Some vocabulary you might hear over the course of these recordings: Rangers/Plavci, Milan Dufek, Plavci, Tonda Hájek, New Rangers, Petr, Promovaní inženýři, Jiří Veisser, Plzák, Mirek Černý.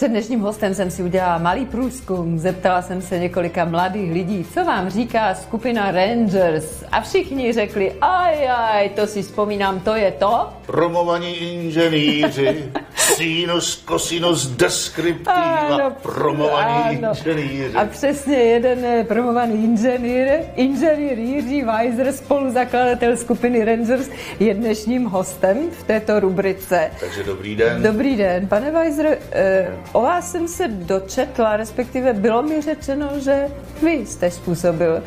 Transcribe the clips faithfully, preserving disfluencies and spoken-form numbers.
Před dnešním hostem jsem si udělala malý průzkum. Zeptala jsem se několika mladých lidí, co vám říká skupina Rangers. A všichni řekli, aj, aj, to si vzpomínám, to je to. Promovaní inženýři, sinus, kosinus, deskriptiva, promovaní ano. inženýři. A přesně jeden promovaný inženýr, inženýr Jiří Veisser, spoluzakladatel skupiny Rangers, je dnešním hostem v této rubrice. Takže dobrý den. Dobrý den, pane Veisser. Eh, O vás jsem se dočetla, respektive bylo mi řečeno, že vy jste způsobil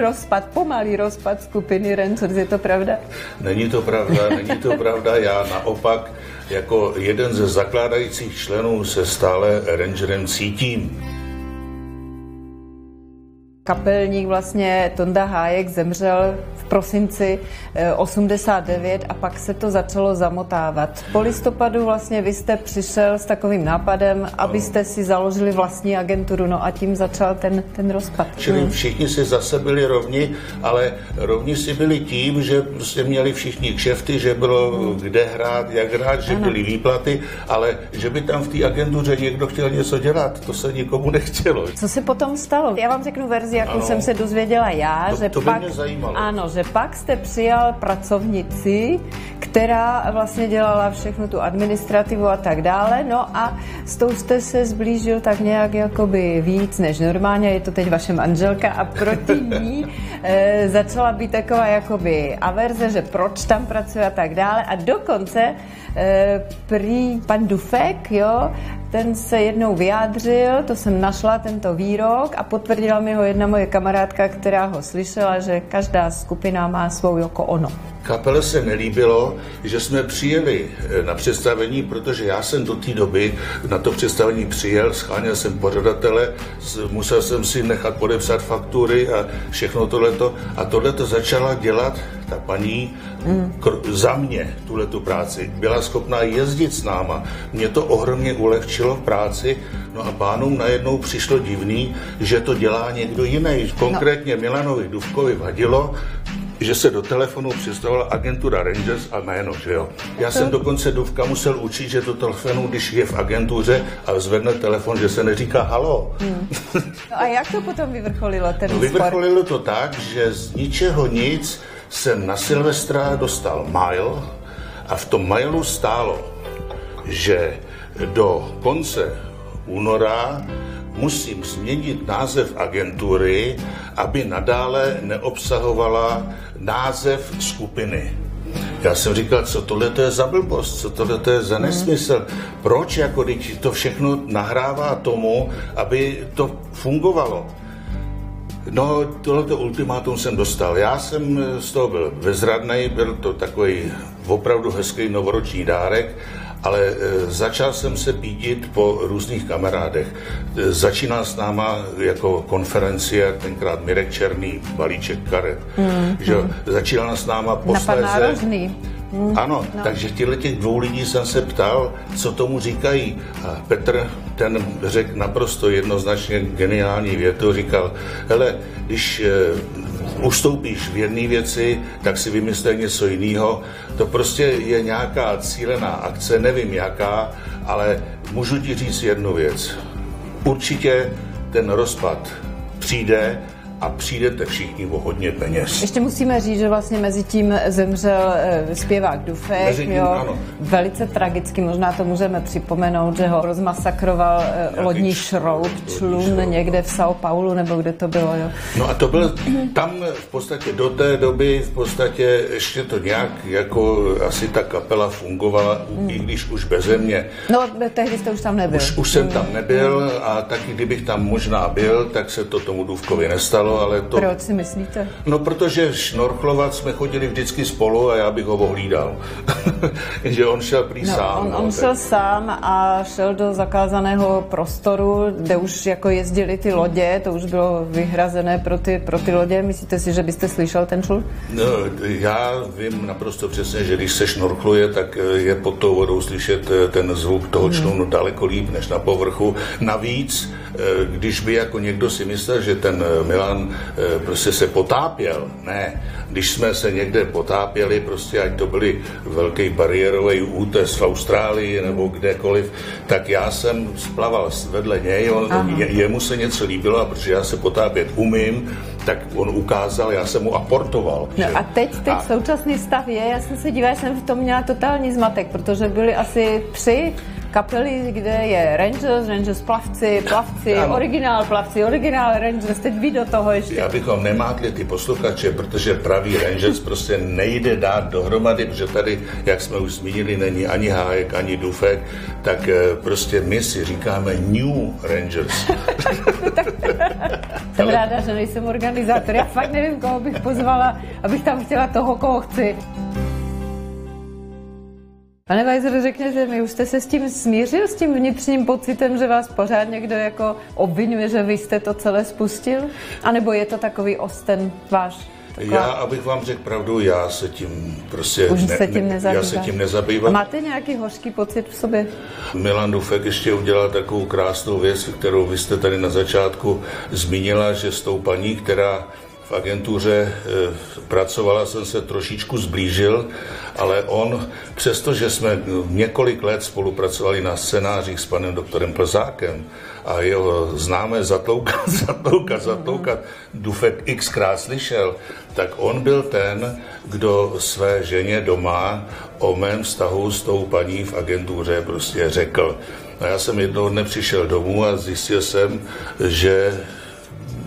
rozpad, pomalý rozpad skupiny Rangers, je to pravda? Není to pravda, není to pravda, já naopak jako jeden ze zakládajících členů se stále Rangerem cítím. Kapelník vlastně Tonda Hájek zemřel v prosinci osmdesát devět a pak se to začalo zamotávat. Po listopadu vlastně vy jste přišel s takovým nápadem, abyste si založili vlastní agenturu, no a tím začal ten, ten rozpad. Čili všichni si zase byli rovni, ale rovni si byli tím, že prostě měli všichni kšefty, že bylo kde hrát, jak hrát, že ano. byly výplaty, ale že by tam v té agentuře někdo chtěl něco dělat, to se nikomu nechtělo. Co se potom stalo? Já vám řeknu verzi, jakou ano. jsem se dozvěděla já, to, že, to pak, ano, že pak jste přijal pracovnici, která vlastně dělala všechno tu administrativu a tak dále, no a s tou jste se zblížil tak nějak jakoby víc než normálně, je to teď vaše manželka a proti ní e, začala být taková jakoby averze, že proč tam pracuje a tak dále a dokonce e, prý pan Dufek, jo, ten se jednou vyjádřil, to jsem našla tento výrok a potvrdila mi ho jedna moje kamarádka, která ho slyšela, že každá skupina má svou jako ono. Kapele se nelíbilo, že jsme přijeli na představení, protože já jsem do té doby na to představení přijel, scháněl jsem pořadatele, musel jsem si nechat podepsat faktury a všechno tohleto. A tohleto začala dělat ta paní mm. kr- za mě, tuhletu práci. Byla schopná jezdit s náma. Mě to ohromně ulehčilo v práci. No a pánům najednou přišlo divný, že to dělá někdo jiný. Konkrétně Milanovi Dufkovi vadilo, že se do telefonu představovala agentura Rangers a jméno, že jo. Já jsem dokonce Dufka musel učit, že do telefonu, když je v agentuře a zvedne telefon, že se neříká halo. Hmm. No a jak to potom vyvrcholilo ten no, Vyvrcholilo to tak, že z ničeho nic jsem na Silvestra dostal mail a v tom mailu stálo, že do konce února musím změnit název agentury, aby nadále neobsahovala název skupiny. Já jsem říkal, co tohle je za blbost, co tohle je za nesmysl. Proč, jako když to všechno nahrává tomu, aby to fungovalo? No, tohleto ultimátum jsem dostal. Já jsem z toho byl bezradnej, byl to takový opravdu hezký novoroční dárek, ale začal jsem se pídit po různých kamarádech. Začíná s náma jako konferencia, tenkrát Mirek Černý, balíček karet. Mm, že mm. Začínala s náma posléze. Mm, ano, no. takže těch dvou lidí jsem se ptal, co tomu říkají. A Petr, ten řekl naprosto jednoznačně geniální větu, říkal, hele, když uh, ustoupíš v jedné věci, tak si vymyslej něco jiného. To prostě je nějaká cílená akce, nevím jaká, ale můžu ti říct jednu věc. Určitě ten rozpad přijde, a přijdete všichni o hodně peněz. Ještě musíme říct, že vlastně mezi tím zemřel zpěvák Dufek. Tím, jo, velice tragicky, možná to můžeme připomenout, že ho rozmasakroval lodní šroub, člun někde v São Paulo, nebo kde to bylo. Jo. No a to bylo tam v podstatě do té doby, v podstatě ještě to nějak, jako asi ta kapela fungovala, hmm. i když už beze mě. No, tehdy jste už tam nebyl. Už, už jsem tam nebyl a taky kdybych tam možná byl, tak se to tomu Dufkovi nestalo. Ale to... Proč si myslíte? No, protože šnorchlovat jsme chodili vždycky spolu a já bych ho ohlídal. Že on šel prý no, sám. On, no, on tak... šel sám a šel do zakázaného prostoru, kde už jako jezdili ty lodě, to už bylo vyhrazené pro ty, pro ty lodě. Myslíte si, že byste slyšel ten šul? No, já vím naprosto přesně, že když se šnorchluje, tak je pod tou vodou slyšet ten zvuk toho člunu hmm. daleko líp než na povrchu. Navíc, když by jako někdo si myslel, že ten Milan tam prostě se potápěl. Ne, když jsme se někde potápěli, prostě ať to byly velký bariérový útes v Austrálii nebo kdekoliv, tak já jsem splaval vedle něj, on, je, jemu se něco líbilo a protože já se potápět umím, tak on ukázal, já jsem mu aportoval. No že? A teď, teď a... současný stav je, já jsem se dívala, jsem v tom měla totální zmatek, protože byly asi tři kapely, kde je Rangers, Rangers Plavci, Plavci, ano. Originál Plavci, originál Rangers, teď ví do toho ještě. Abychom nemátli ty posluchače, protože pravý Rangers prostě nejde dát dohromady, protože tady, jak jsme už zmínili, není ani Hájek, ani Dufek, tak prostě my si říkáme New Rangers. Tak, jsem ale... ráda, že nejsem organizátor. Já fakt nevím, koho bych pozvala, abych tam chtěla toho, koho chci. Pane Veisser, řekněte mi, už jste se s tím smířil, s tím vnitřním pocitem, že vás pořád někdo jako obviňuje, že vy jste to celé spustil? A nebo je to takový osten váš? Taková... Já, abych vám řekl pravdu, já se tím prostě... Už ne, se tím nezabývám. Já se tím nezabývám. A máte nějaký hořký pocit v sobě? Milan Dufek ještě udělal takovou krásnou věc, kterou vy jste tady na začátku zmínila, že s tou paní, která... v agentuře pracovala, jsem se trošičku zblížil, ale on, přestože jsme několik let spolupracovali na scénářích s panem doktorem Plzákem a jeho známé zatloukat, zatloukat, zatloukat, Dufek xkrát slyšel, tak on byl ten, kdo své ženě doma o mém vztahu s tou paní v agentuře prostě řekl. A já jsem jednoho dne přišel domů a zjistil jsem, že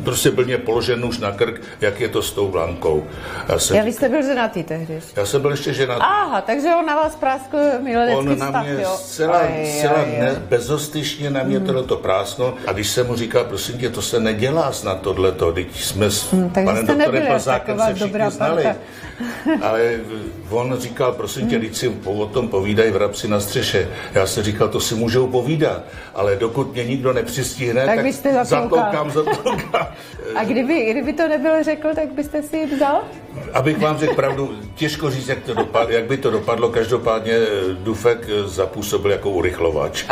prostě byl mě položen už na krk, jak je to s tou Blankou. Já, jsem... já vy jste byl ženatý tehdy. Já jsem byl ještě ženatý. Aha, takže on na vás práskl milenecký stav, jo? On na mě jo? zcela, aj, zcela aj, ne, aj. bezostyšně na mě mm. tohleto prásnul. A když jsem mu říkal, prosím tě, to se nedělá snad tohleto, když jsme s mm, panem doktorem Pazákem se všichni znali. Ale on říkal, prosím tě, když si o tom povídají vrabci na střeše. Já jsem říkal, to si můžou povídat, ale dokud mě nikdo nepřistihne, tak, tak zatloukám, zatloukám. A kdyby, kdyby to nebylo řekl, tak byste si ji vzal? Abych vám řekl pravdu, těžko říct, jak, to dopad, jak by to dopadlo. Každopádně Dufek zapůsobil jako urychlovač.